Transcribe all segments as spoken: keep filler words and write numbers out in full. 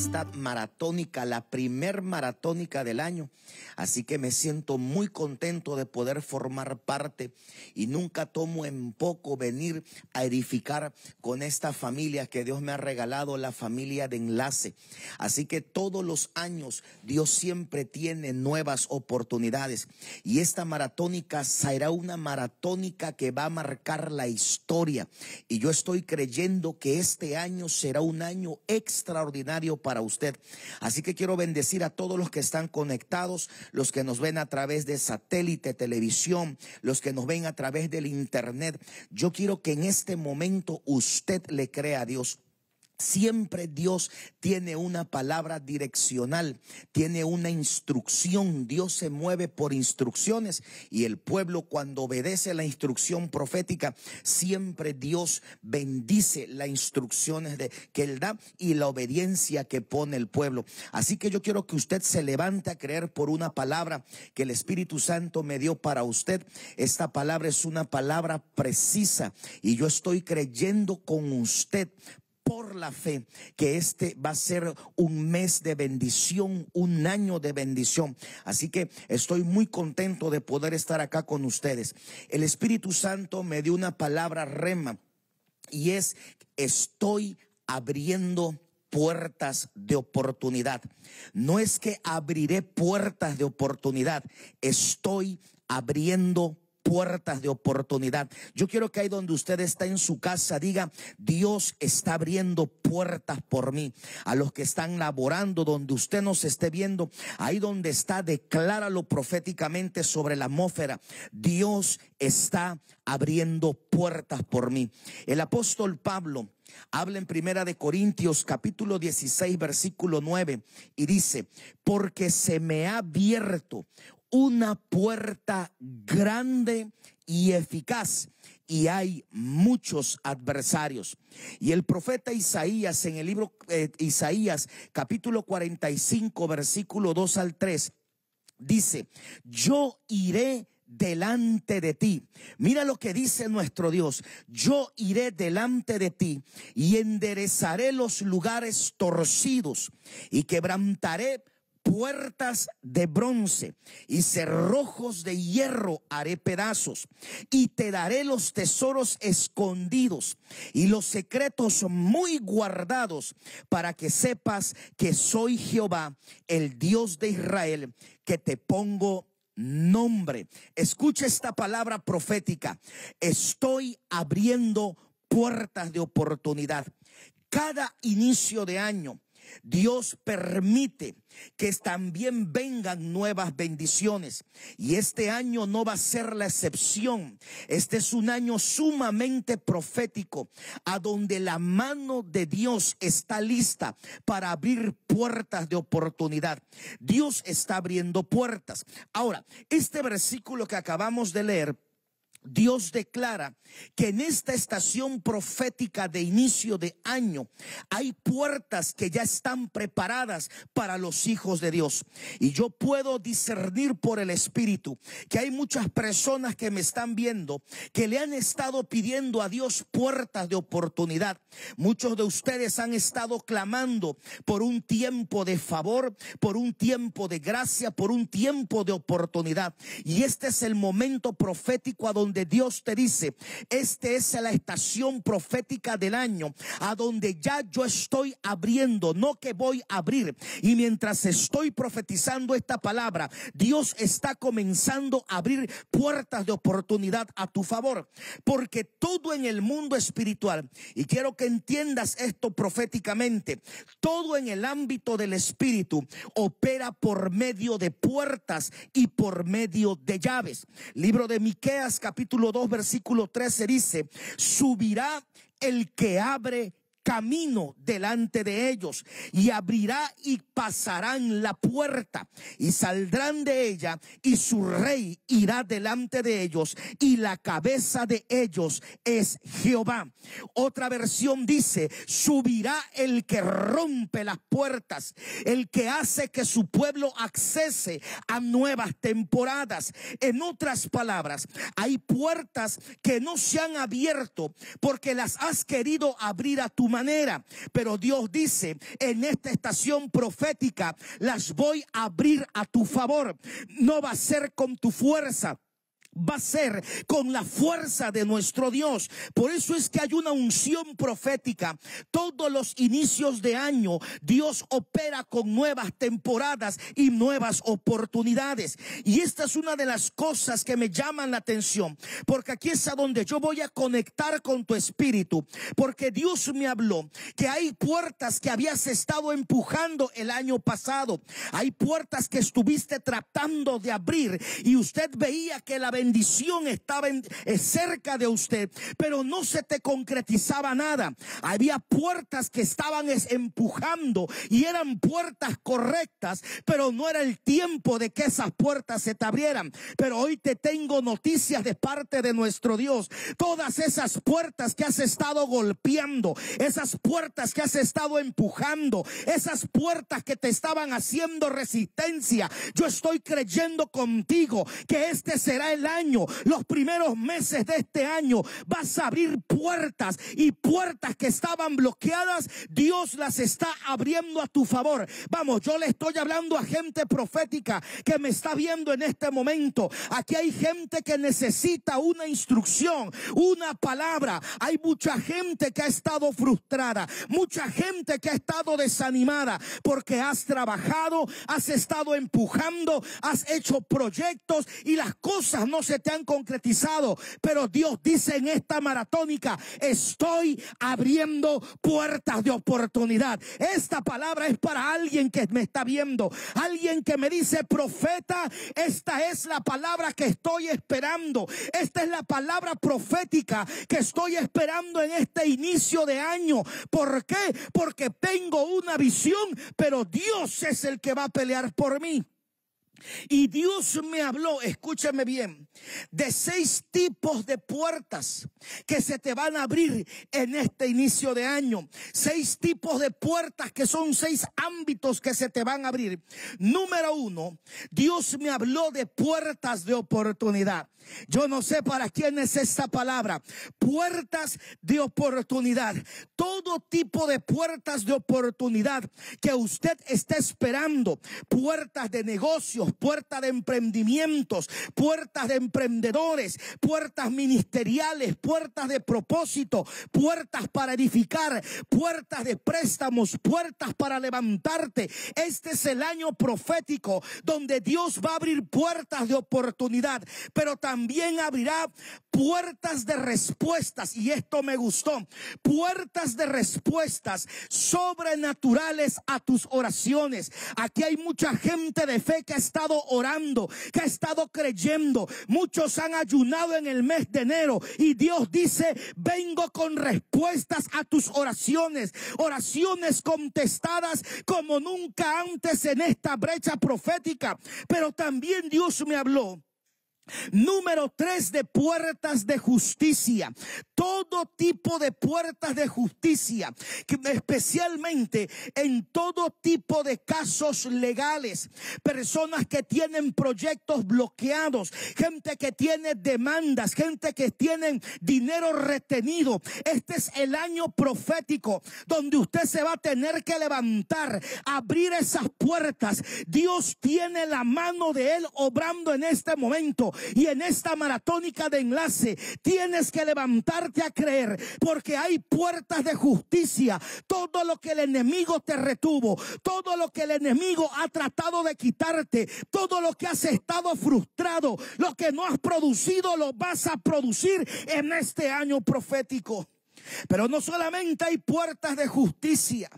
esta maratónica, la primer maratónica del año. Así que me siento muy contento de poder formar parte y nunca tomo en poco venir a edificar con esta familia que Dios me ha regalado, la familia de Enlace. Así que todos los años Dios siempre tiene nuevas oportunidades y esta maratónica será una maratónica que va a marcar la historia y yo estoy creyendo que este año será un año extraordinario para usted. Así que quiero bendecir a todos los que están conectados, los que nos ven a través de satélite, televisión, los que nos ven a través del internet. Yo quiero que en este momento usted le crea a Dios. Siempre Dios tiene una palabra direccional, tiene una instrucción. Dios se mueve por instrucciones y el pueblo, cuando obedece la instrucción profética, siempre Dios bendice las instrucciones de, que Él da y la obediencia que pone el pueblo. Así que yo quiero que usted se levante a creer por una palabra que el Espíritu Santo me dio para usted. Esta palabra es una palabra precisa y yo estoy creyendo con usted por la fe, que este va a ser un mes de bendición, un año de bendición. Así que estoy muy contento de poder estar acá con ustedes. El Espíritu Santo me dio una palabra rema y es: estoy abriendo puertas de oportunidad. No es que abriré puertas de oportunidad, estoy abriendo puertas. Puertas de oportunidad. Yo quiero que ahí donde usted está en su casa diga: Dios está abriendo puertas por mí. A los que están laborando, donde usted nos esté viendo, ahí donde está, decláralo proféticamente sobre la atmósfera: Dios está abriendo puertas por mí. El apóstol Pablo habla en Primera de Corintios capítulo dieciséis versículo nueve y dice: porque se me ha abierto una puerta grande y eficaz, y hay muchos adversarios. Y el profeta Isaías, en el libro eh, Isaías capítulo cuarenta y cinco versículo dos al tres, dice: yo iré delante de ti. Mira lo que dice nuestro Dios: yo iré delante de ti y enderezaré los lugares torcidos y quebrantaré puertas de bronce y cerrojos de hierro haré pedazos, y te daré los tesoros escondidos y los secretos muy guardados, para que sepas que soy Jehová, el Dios de Israel, que te pongo nombre. Escucha esta palabra profética: estoy abriendo puertas de oportunidad. Cada inicio de año Dios permite que también vengan nuevas bendiciones y este año no va a ser la excepción. Este es un año sumamente profético, a donde la mano de Dios está lista para abrir puertas de oportunidad. Dios está abriendo puertas. Ahora, este versículo que acabamos de leer, Dios declara que en esta estación profética de inicio de año hay puertas que ya están preparadas para los hijos de Dios. Y yo puedo discernir por el Espíritu que hay muchas personas que me están viendo que le han estado pidiendo a Dios puertas de oportunidad. Muchos de ustedes han estado clamando por un tiempo de favor, por un tiempo de gracia, por un tiempo de oportunidad. Y este es el momento profético a donde donde Dios te dice: esta es la estación profética del año, a donde ya yo estoy abriendo, no que voy a abrir. Y mientras estoy profetizando esta palabra, Dios está comenzando a abrir puertas de oportunidad a tu favor, porque todo en el mundo espiritual, y quiero que entiendas esto proféticamente, todo en el ámbito del espíritu opera por medio de puertas y por medio de llaves. Libro de Miqueas capítulo dos versículo trece dice: subirá el que abre camino delante de ellos, y abrirá y pasarán la puerta, y saldrán de ella, y su rey irá delante de ellos, y la cabeza de ellos es Jehová. Otra versión dice: subirá el que rompe las puertas, el que hace que su pueblo accese a nuevas temporadas. En otras palabras, hay puertas que no se han abierto porque las has querido abrir a tu manera. Pero Dios dice, en esta estación profética las voy a abrir a tu favor. No va a ser con tu fuerza, va a ser con la fuerza de nuestro Dios. Por eso es que hay una unción profética. Todos los inicios de año Dios opera con nuevas temporadas y nuevas oportunidades. Y esta es una de las cosas que me llaman la atención, porque aquí es a donde yo voy a conectar con tu espíritu, porque Dios me habló que hay puertas que habías estado empujando el año pasado. Hay puertas que estuviste tratando de abrir y usted veía que la bendición estaba en, cerca de usted, pero no se te concretizaba nada. Había puertas que estaban es, empujando y eran puertas correctas, pero no era el tiempo de que esas puertas se te abrieran. Pero hoy te tengo noticias de parte de nuestro Dios. Todas esas puertas que has estado golpeando, esas puertas que has estado empujando, esas puertas que te estaban haciendo resistencia, yo estoy creyendo contigo que este será el año. Los primeros meses de este año vas a abrir puertas, y puertas que estaban bloqueadas Dios las está abriendo a tu favor. Vamos, yo le estoy hablando a gente profética que me está viendo en este momento. Aquí hay gente que necesita una instrucción, una palabra. Hay mucha gente que ha estado frustrada, mucha gente que ha estado desanimada, porque has trabajado, has estado empujando, has hecho proyectos y las cosas no se te han concretizado. Pero Dios dice en esta maratónica, estoy abriendo puertas de oportunidad. Esta palabra es para alguien que me está viendo, alguien que me dice, profeta, esta es la palabra que estoy esperando, esta es la palabra profética que estoy esperando en este inicio de año. ¿Por qué? Porque tengo una visión, pero Dios es el que va a pelear por mí. Y Dios me habló, escúchame bien, de seis tipos de puertas que se te van a abrir en este inicio de año. Seis tipos de puertas que son seis ámbitos que se te van a abrir. Número uno, Dios me habló de puertas de oportunidad. Yo no sé para quién es esta palabra. Puertas de oportunidad. Todo tipo de puertas de oportunidad que usted está esperando. Puertas de negocios, puertas de emprendimientos, puertas de emprendedores, puertas ministeriales, puertas de propósito, puertas para edificar, puertas de préstamos, puertas para levantarte. Este es el año profético donde Dios va a abrir puertas de oportunidad, pero también También abrirá puertas de respuestas, y esto me gustó, puertas de respuestas sobrenaturales a tus oraciones. Aquí hay mucha gente de fe que ha estado orando, que ha estado creyendo. Muchos han ayunado en el mes de enero y Dios dice, vengo con respuestas a tus oraciones, oraciones contestadas como nunca antes en esta brecha profética. Pero también Dios me habló, número tres, de puertas de justicia. Todo tipo de puertas de justicia, especialmente en todo tipo de casos legales. Personas que tienen proyectos bloqueados, gente que tiene demandas, gente que tienen dinero retenido. Este es el año profético donde usted se va a tener que levantar, abrir esas puertas. Dios tiene la mano de Él obrando en este momento. Y en esta maratónica de enlace tienes que levantarte a creer, porque hay puertas de justicia. Todo lo que el enemigo te retuvo, todo lo que el enemigo ha tratado de quitarte, todo lo que has estado frustrado, lo que no has producido, lo vas a producir en este año profético. Pero no solamente hay puertas de justicia.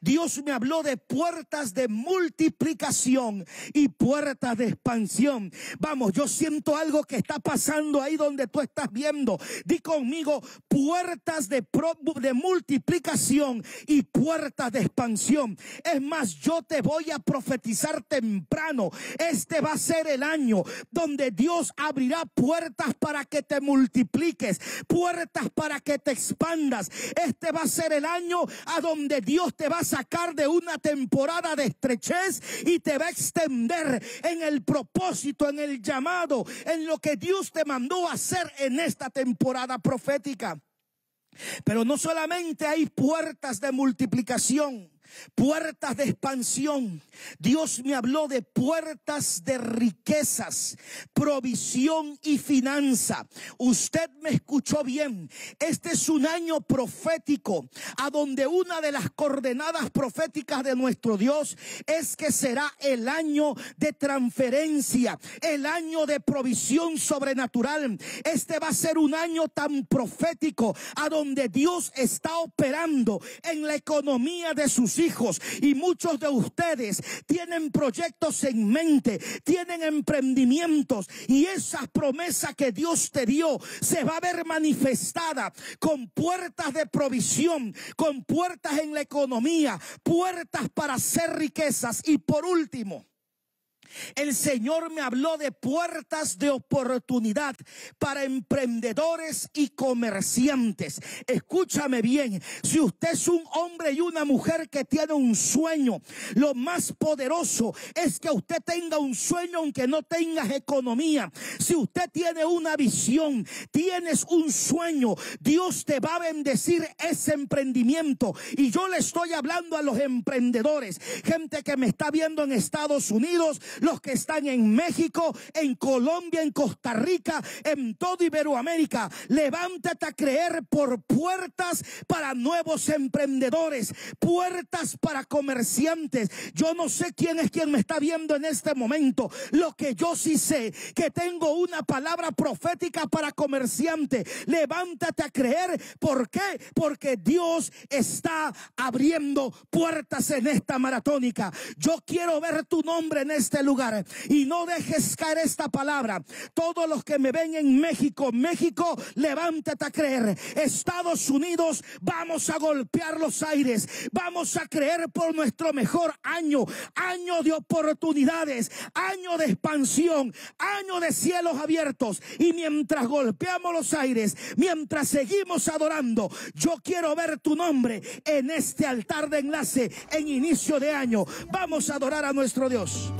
Dios me habló de puertas de multiplicación y puertas de expansión. Vamos, yo siento algo que está pasando ahí donde tú estás viendo. Di conmigo, puertas de, pro, de multiplicación y puertas de expansión. Es más, yo te voy a profetizar temprano. Este va a ser el año donde Dios abrirá puertas para que te multipliques, puertas para que te expandas. Este va a ser el año a donde Dios te va a sacar de una temporada de estrechez y te va a extender en el propósito, en el llamado, en lo que Dios te mandó a hacer en esta temporada profética. Pero no solamente hay puertas de multiplicación, puertas de expansión. Dios me habló de puertas de riquezas, provisión y finanza. Usted me escuchó bien. Este es un año profético, a donde una de las coordenadas proféticas de nuestro Dios es que será el año de transferencia, el año de provisión sobrenatural. Este va a ser un año tan profético, a donde Dios está operando en la economía de sus hijos, y muchos de ustedes tienen proyectos en mente, tienen emprendimientos, y esa promesa que Dios te dio se va a ver manifestada con puertas de provisión, con puertas en la economía, puertas para hacer riquezas. Y por último, el Señor me habló de puertas de oportunidad para emprendedores y comerciantes. Escúchame bien, si usted es un hombre y una mujer que tiene un sueño, lo más poderoso es que usted tenga un sueño aunque no tengas economía. Si usted tiene una visión, tienes un sueño, Dios te va a bendecir ese emprendimiento. Y yo le estoy hablando a los emprendedores, gente que me está viendo en Estados Unidos, los que están en México, en Colombia, en Costa Rica, en todo Iberoamérica. Levántate a creer por puertas para nuevos emprendedores, puertas para comerciantes. Yo no sé quién es quien me está viendo en este momento. Lo que yo sí sé, que tengo una palabra profética para comerciante. Levántate a creer. ¿Por qué? Porque Dios está abriendo puertas en esta maratónica. Yo quiero ver tu nombre en este lugar, y no dejes caer esta palabra. Todos los que me ven en México, México, levántate a creer. Estados Unidos, vamos a golpear los aires, vamos a creer por nuestro mejor año, año de oportunidades, año de expansión, año de cielos abiertos. Y mientras golpeamos los aires, mientras seguimos adorando, yo quiero ver tu nombre en este altar de enlace en inicio de año. Vamos a adorar a nuestro Dios.